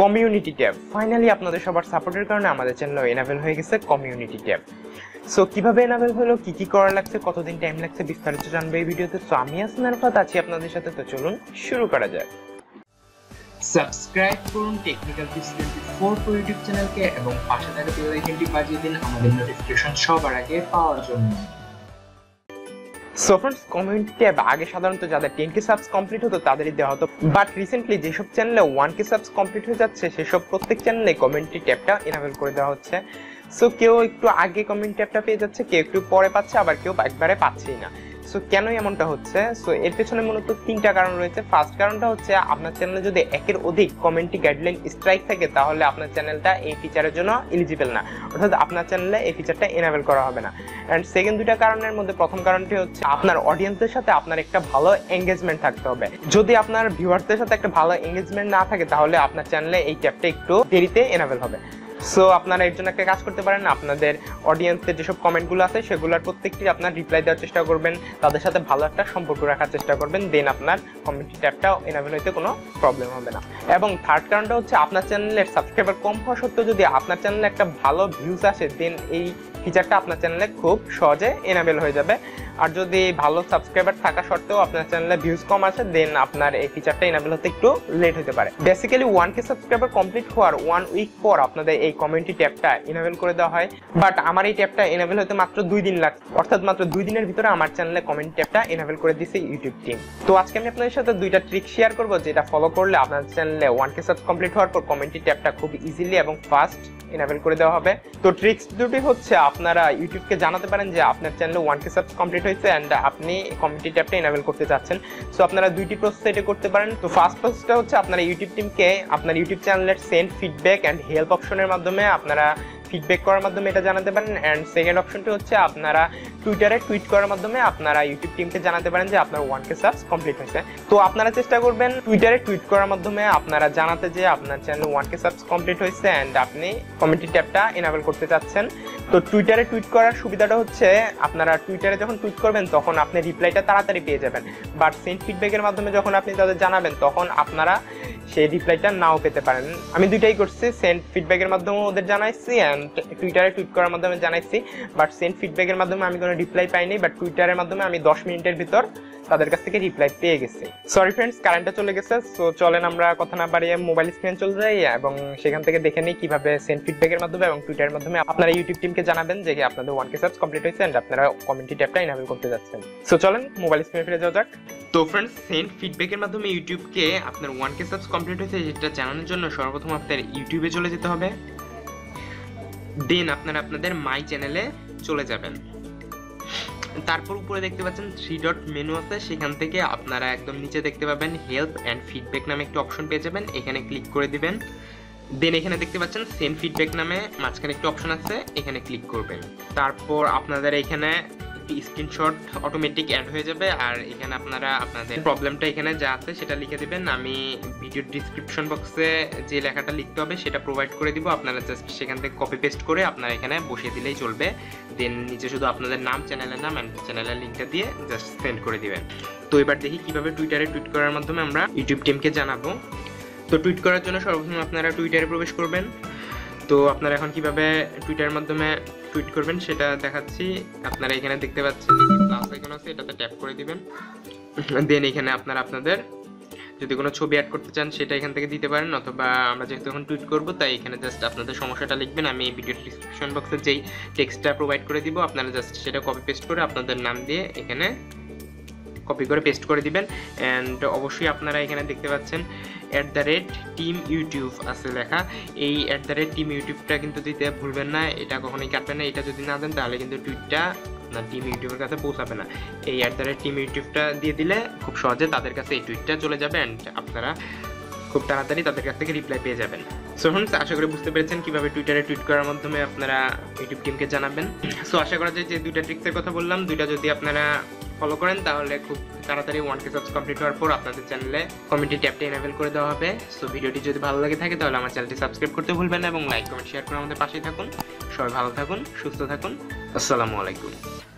community tab. Finally আপনাদের সবার সাপোর্টের কারণে আমাদের চ্যানেল এনাবেল হয়ে গেছে community tab. So কিভাবে এনাবেল হলো কি কি করা লাগবে কতদিন টাইম লাগবে বিস্তারিত জানবে এই ভিডিওতে তো আমি আরফাত আছি আপনাদের সাথে তো চলুন শুরু করা যাক সাবস্ক্রাইব করুন টেকনিক্যাল টিপস 24 টু ইউটিউব চ্যানেলকে এবং পাশে থাকা বেল আইকনটি বাজিয়ে দিন আমাদের নোটিফিকেশন সবার আগে পাওয়ার জন্য So friends, comment tab आगे साधारणतः ज़्यादा 10k subs complete होता तादरी देहा तो but recently जेशोब channel 1k subs complete हो जाते हैं शेशोब प्रत्येक channel ने comment tab टा enable कर देहा होता है so क्यों एक तो आगे comment tab टा पे जाते हैं क्यों एक तो पौरे पाँच आवर क्यों एक बारे पाँच ही ना সো কেন এমনটা হচ্ছে সো এর পেছনে মূলত তিনটা কারণ রয়েছে ফার্স্ট কারণটা হচ্ছে আপনার চ্যানেলে যদি একের অধিক কমিউনিটি গাইডলাইন স্ট্রাইক থাকে তাহলে আপনার চ্যানেলটা এই ফিচারের জন্য এলিজিবল না অর্থাৎ আপনার চ্যানেলে এই ফিচারটা এনেবল করা হবে না এন্ড সেকেন্ড দুটো কারণের মধ্যে প্রথম কারণটি হচ্ছে আপনার অডিয়েন্সের সাথে আপনার একটা ভালো এনগেজমেন্ট থাকতে হবে যদি আপনার ভিউয়ারদের সাথে একটা ভালো এনগেজমেন্ট না থাকে তাহলে আপনার চ্যানেলে এই ট্যাবটা একটু দেরিতে এনেবল হবে সো আপনারা এর জন্য একটা কাজ করতে পারেন আপনাদের অডিয়েন্সের যে সব কমেন্ট গুলো আছে সেগুলোর প্রত্যেকটি আপনারা রিপ্লাই দেওয়ার চেষ্টা করবেন তাদের সাথে ভালো একটা সম্পর্ক রাখার চেষ্টা করবেন দেন আপনার কমিউনিটি ট্যাবটা এনাবেল হতে কোনো প্রবলেম হবে না এবং থার্ড কারণটা হচ্ছে আপনার চ্যানেলের সাবস্ক্রাইবার কম হওয়া সত্ত্বেও যদি আপনার চ্যানেলে একটা ভালো ভিউজ আসে দেন এই ফিচারটা আপনার চ্যানেলে খুব সহজে এনাবেল হয়ে যাবে আর যদি ভালো সাবস্ক্রাইবার থাকা সত্ত্বেও আপনার চ্যানেলে ভিউজ কম আসে দেন আপনার এই ফিচারটা এনাবেল হতে একটু লেট হতে পারে বেসিক্যালি 1k সাবস্ক্রাইবার কমপ্লিট হওয়ার 1 উইক পর আপনাদের এই কমিউনিটি ট্যাবটা এনাবেল করে দেওয়া হয় বাট আমার এই ট্যাবটা এনাবেল হতে মাত্র 2 দিন লাগছে অর্থাৎ মাত্র 2 দিনের ভিতরে আমার চ্যানেলে কমিউনিটি ট্যাবটা এনাবেল করে দিয়েছে ইউটিউব টিম তো আজকে আমি আপনাদের সাথে দুইটা ট্রিক শেয়ার করব যেটা ফলো করলে আপনার চ্যানেলে 1k সাবস্ক্রাইব কমপ্লিট হওয়ার পর কমিউনিটি ট্যাবটা খুব ইজিলি এবং ফাস্ট এনাবেল করে দেওয়া হবে তো ট্রিক্স দুটি হচ্ছে আপনারা ইউটিউব কে জানাতে পারেন যে আপনার চ্যানেলে 1k সাবস্ক্রাইব কমপ্লিট হয়েছে এন্ড আপনি কমিউনিটি ট্যাবটা এনাবেল করতে চাচ্ছেন সো আপনারা দুইটি প্রসেস এটা করতে পারেন তো ফার্স্ট প্রসেসটা হচ্ছে আপনারা ইউটিউব টিমকে আপনার ইউটিউব চ্যানেলের সেন্ড ফিডব্যাক এন্ড হেল্প অপশনের মাধ্যমে আপনারা ফিডব্যাক করার মাধ্যমে এটা জানাতে পারেন এন্ড সেকেন্ড অপশনটি হচ্ছে আপনারা টুইটারে টুইট করার মাধ্যমে আপনারা ইউটিউব টিমকে জানাতে পারেন যে আপনার 1k সাবস কমপ্লিট হয়েছে তো আপনারা চেষ্টা করবেন টুইটারে টুইট করার মাধ্যমে আপনারা জানাতে যে আপনার চ্যানেলে 1k সাবস কমপ্লিট হয়েছে এন্ড আপনি কমিউনিটি ট্যাবটা এনাবেল করতে চাচ্ছেন তো টুইটারে টুইট করার সুবিধাটা হচ্ছে আপনারা টুইটারে যখন টুইট করবেন তখন আপনি রিপ্লাইটা তাড়াতাড়ি পেয়ে যাবেন বাট সেন্ড ফিডব্যাকের মাধ্যমে যখন আপনি তাদের জানাবেন তখন আপনারা সেই রিপ্লাইটা নাও পেতে পারেন আমি দুইটাই করছি সেন্ড ফিডব্যাকের মাধ্যমে ওদের জানাইছি এন্ড টুইটারে টুইট করার মাধ্যমে জানাইছি বাট সেন্ড ফিডব্যাকের মাধ্যমে আমি কোনো রিপ্লাই পাইনি বাট টুইটারের মাধ্যমে আমি 10 মিনিটের ভিতর তাদের কাছ থেকে রিপ্লাই পেয়ে গেছি সরি फ्रेंड्स কারেন্টটা চলে গেছে সো চলেন আমরা কথা না বাড়িয়ে মোবাইল স্ক্রিন চলে যাই এবং সেখান থেকে দেখে নেই কিভাবে সেন্ড ফিডব্যাকের মাধ্যমে এবং টুইটারের মাধ্যমে আপনারা ইউটিউব টিমকে জানাবেন যে আপনাদের 1k সাবস কমপ্লিট হয়েছে এন্ড আপনারা কমিউনিটি ট্যাবটা এনাবেল করতে যাচ্ছেন সো চলেন মোবাইল স্ক্রিনে ফিরে যাওয়া যাক তো फ्रेंड्स সেন্ড ফিডব্যাকের মাধ্যমে ইউটিউব কে আপনার 1k সাবস কমপ্লিট হয়েছে সেটা জানানোর জন্য সর্বপ্রথম আপনার ইউটিউবে চলে যেতে হবে দেন আপনারা আপনাদের মাই চ্যানেলে চলে যাবেন তারপর উপরে দেখতে পাচ্ছেন 3 ডট মেনু আছে সেখান থেকে আপনারা একদম নিচে দেখতে পাবেন হেল্প এন্ড ফিডব্যাক নামে একটা অপশন পেয়ে যাবেন এখানে ক্লিক করে দিবেন দেন এখানে দেখতে পাচ্ছেন সেন্ড ফিডব্যাক নামে মাঝখানে একটা অপশন আছে এখানে ক্লিক করবেন তারপর আপনাদের এখানে স্ক্রিনশট অটোমেটিক অ্যাড হয়ে যাবে আর এখানে আপনারা আপনাদের প্রবলেমটা এখানে যা আছে সেটা লিখে দিবেন আমি ভিডিও ডেসক্রিপশন বক্সে যে লেখাটা লিখতে হবে সেটা প্রোভাইড করে দিব আপনারা জাস্ট সেখান থেকে কপি পেস্ট করে আপনারা এখানে বসিয়ে দিলেই চলবে দেন নিচে শুধু আপনাদের নাম চ্যানেলের নাম এন্ড চ্যানেলের লিংকটা দিয়ে জাস্ট সেন্ড করে দিবেন তো এবার দেখি কিভাবে টুইটারে টুইট করার মাধ্যমে আমরা ইউটিউব টিমকে জানাবো তো টুইট করার জন্য সর্বপ্রথম আপনারা টুইটারে প্রবেশ করবেন তো আপনারা এখন কিভাবে টুইটারের মাধ্যমে টুইট করবেন সেটা দেখাচ্ছি আপনারা এখানে দেখতে পাচ্ছেন যে প্লাস আইকন আছে এটাতে ট্যাপ করে দিবেন দেন এখানে আপনারা আপনাদের যদি কোনো ছবি অ্যাড করতে চান সেটা এখান থেকে দিতে পারেন অথবা আমরা যেহেতু এখন টুইট করব তাই এখানে জাস্ট আপনাদের সমস্যাটা লিখবেন আমি এই ভিডিও ডেসক্রিপশন বক্সে যেই টেক্সটটা প্রোভাইড করে দিব আপনারা জাস্ট সেটা কপি পেস্ট করে আপনাদের নাম দিয়ে এখানে কপি করে পেস্ট করে দিবেন এন্ড অবশ্যই আপনারা এখানে দেখতে পাচ্ছেন @team youtube আছে লেখা এই @team youtube টা কিন্তু দিতে ভুলবেন না এটা কখনোই কাটবেন না এটা যদি না দেন তাহলে কিন্তু টুইটটা না টিম ইউটিউবের কাছে পৌঁছাবে না এই @team youtube টা দিয়ে দিলে খুব সহজে তাদের কাছে এই টুইটটা চলে যাবে এন্ড আপনারা খুব তাড়াতাড়ি তাদের কাছ থেকে রিপ্লাই পেয়ে যাবেন সো फ्रेंड्स আশা করি বুঝতে পেরেছেন কিভাবে টুইটারে টুইট করার মাধ্যমে আপনারা ইউটিউব টিমকে জানাবেন সো আশা করা যায় যে দুইটা ট্রিক্সের কথা বললাম দুইটা যদি আপনারা ফলো করেন তাহলে খুব তাড়াতাড়ি 1k সাবস কমপ্লিট হওয়ার পর আপনাদের চ্যানেলে কমিউনিটি ট্যাবটা এনাবেল করে দেওয়া হবে সো ভিডিওটি যদি ভালো লাগে থাকে তাহলে আমার চ্যানেলটি সাবস্ক্রাইব করতে ভুলবেন না এবং লাইক কমেন্ট শেয়ার করে আমাদের পাশে থাকুন সবাই ভালো থাকুন সুস্থ থাকুন আসসালামু আলাইকুম